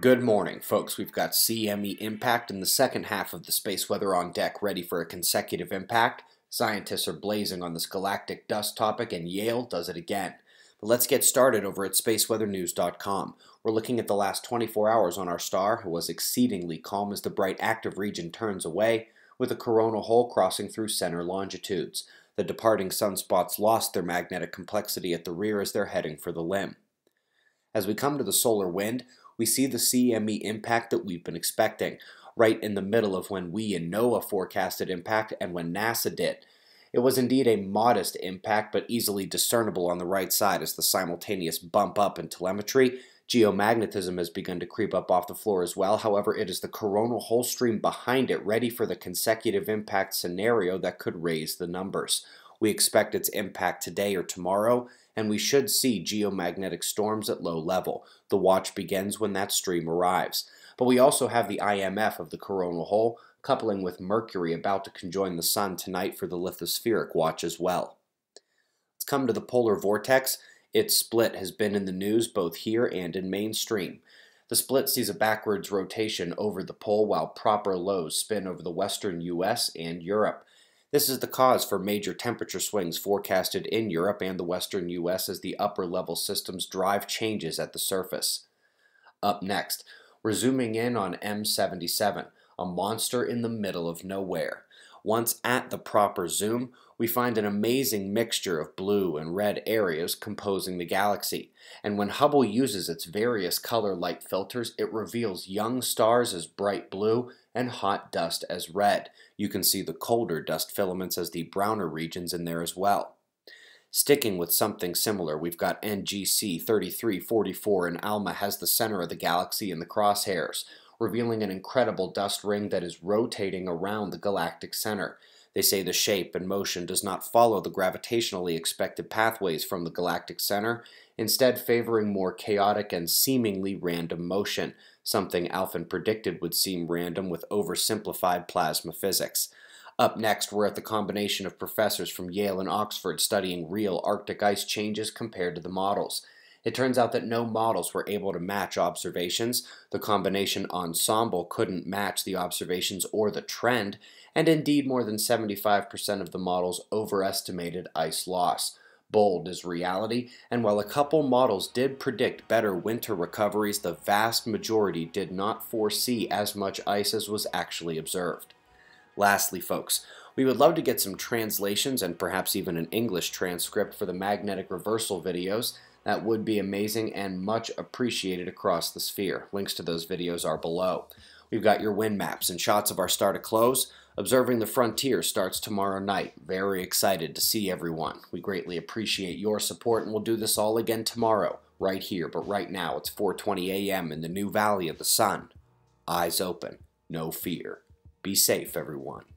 Good morning, folks. We've got CME impact in the second half of the space weather on deck, ready for a consecutive impact. Scientists are blazing on this galactic dust topic, and Yale does it again. But let's get started over at spaceweathernews.com. We're looking at the last 24 hours on our star, who was exceedingly calm as the bright active region turns away, with a coronal hole crossing through center longitudes. The departing sunspots lost their magnetic complexity at the rear as they're heading for the limb. As we come to the solar wind, we see the CME impact that we've been expecting, right in the middle of when we and NOAA forecasted impact and when NASA did. It was indeed a modest impact, but easily discernible on the right side as the simultaneous bump up in telemetry. Geomagnetism has begun to creep up off the floor as well. However, it is the coronal hole stream behind it, ready for the consecutive impact scenario that could raise the numbers. We expect its impact today or tomorrow, and we should see geomagnetic storms at low level. The watch begins when that stream arrives. But we also have the IMF of the coronal hole, coupling with Mercury about to conjoin the Sun tonight for the lithospheric watch as well. Let's come to the polar vortex. Its split has been in the news both here and in mainstream. The split sees a backwards rotation over the pole while proper lows spin over the western US and Europe. This is the cause for major temperature swings forecasted in Europe and the western US as the upper level systems drive changes at the surface. Up next, we're zooming in on M77, a monster in the middle of nowhere. Once at the proper zoom, we find an amazing mixture of blue and red areas composing the galaxy. And when Hubble uses its various color light filters, it reveals young stars as bright blue and hot dust as red. You can see the colder dust filaments as the browner regions in there as well. Sticking with something similar, we've got NGC 3344, and ALMA has the center of the galaxy in the crosshairs, revealing an incredible dust ring that is rotating around the galactic center. They say the shape and motion does not follow the gravitationally expected pathways from the galactic center, instead favoring more chaotic and seemingly random motion, something Alfvén predicted would seem random with oversimplified plasma physics. Up next, we're at the combination of professors from Yale and Oxford studying real Arctic ice changes compared to the models. It turns out that no models were able to match observations, the combination ensemble couldn't match the observations or the trend, and indeed more than 75% of the models overestimated ice loss. Bold is reality, and while a couple models did predict better winter recoveries, the vast majority did not foresee as much ice as was actually observed. Lastly, folks, we would love to get some translations and perhaps even an English transcript for the magnetic reversal videos. That would be amazing and much appreciated across the sphere. Links to those videos are below. We've got your wind maps and shots of our star to close. Observing the Frontier starts tomorrow night. Very excited to see everyone. We greatly appreciate your support, and we'll do this all again tomorrow, right here. But right now, it's 4:20 a.m. in the new Valley of the Sun. Eyes open, no fear. Be safe, everyone.